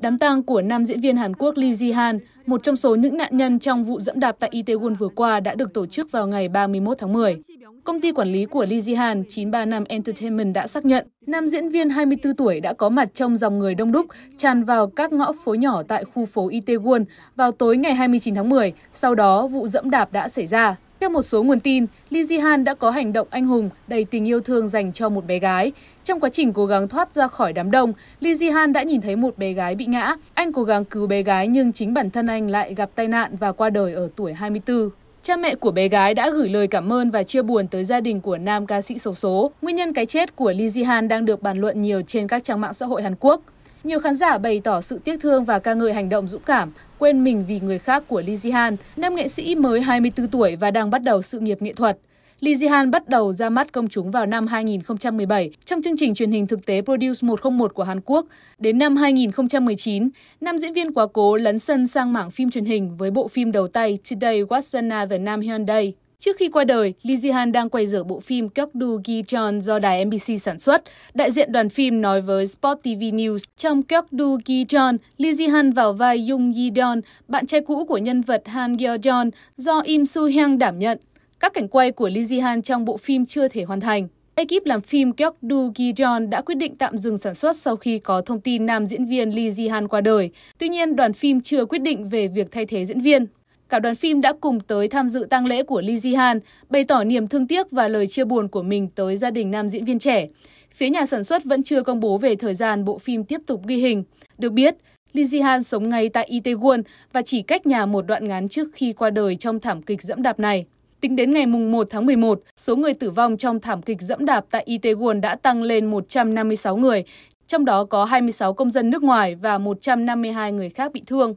Đám tang của nam diễn viên Hàn Quốc Lee Ji-han, một trong số những nạn nhân trong vụ dẫm đạp tại Itaewon vừa qua đã được tổ chức vào ngày 31 tháng 10. Công ty quản lý của Lee Ji-han, 935 Entertainment đã xác nhận, nam diễn viên 24 tuổi đã có mặt trong dòng người đông đúc tràn vào các ngõ phố nhỏ tại khu phố Itaewon vào tối ngày 29 tháng 10, sau đó vụ dẫm đạp đã xảy ra. Theo một số nguồn tin, Lee Ji-han đã có hành động anh hùng đầy tình yêu thương dành cho một bé gái. Trong quá trình cố gắng thoát ra khỏi đám đông, Lee Ji-han đã nhìn thấy một bé gái bị ngã. Anh cố gắng cứu bé gái nhưng chính bản thân anh lại gặp tai nạn và qua đời ở tuổi 24. Cha mẹ của bé gái đã gửi lời cảm ơn và chia buồn tới gia đình của nam ca sĩ xấu số. Nguyên nhân cái chết của Lee Ji-han đang được bàn luận nhiều trên các trang mạng xã hội Hàn Quốc. Nhiều khán giả bày tỏ sự tiếc thương và ca ngợi hành động dũng cảm, quên mình vì người khác của Lee Ji-han, nam nghệ sĩ mới 24 tuổi và đang bắt đầu sự nghiệp nghệ thuật. Lee Ji-han bắt đầu ra mắt công chúng vào năm 2017 trong chương trình truyền hình thực tế Produce 101 của Hàn Quốc. Đến năm 2019, nam diễn viên quá cố lấn sân sang mảng phim truyền hình với bộ phim đầu tay Today, What's Another Nam Hyun Day. Trước khi qua đời, Lee Ji-han đang quay dở bộ phim Gyeokdugijeong do đài MBC sản xuất. Đại diện đoàn phim nói với Sport TV News, trong Gyeokdugijeong, Lee Ji-han vào vai Yung Yi-jong, bạn trai cũ của nhân vật Han Geo-jong do Im Su-heng đảm nhận. Các cảnh quay của Lee Ji-han trong bộ phim chưa thể hoàn thành. Ekip làm phim Gyeokdugijeong đã quyết định tạm dừng sản xuất sau khi có thông tin nam diễn viên Lee Ji-han qua đời. Tuy nhiên, đoàn phim chưa quyết định về việc thay thế diễn viên. Cả đoàn phim đã cùng tới tham dự tang lễ của Lee Ji-han, bày tỏ niềm thương tiếc và lời chia buồn của mình tới gia đình nam diễn viên trẻ. Phía nhà sản xuất vẫn chưa công bố về thời gian bộ phim tiếp tục ghi hình. Được biết, Lee Ji-han sống ngay tại Itaewon và chỉ cách nhà một đoạn ngắn trước khi qua đời trong thảm kịch dẫm đạp này. Tính đến ngày 1 tháng 11, số người tử vong trong thảm kịch dẫm đạp tại Itaewon đã tăng lên 156 người, trong đó có 26 công dân nước ngoài và 152 người khác bị thương.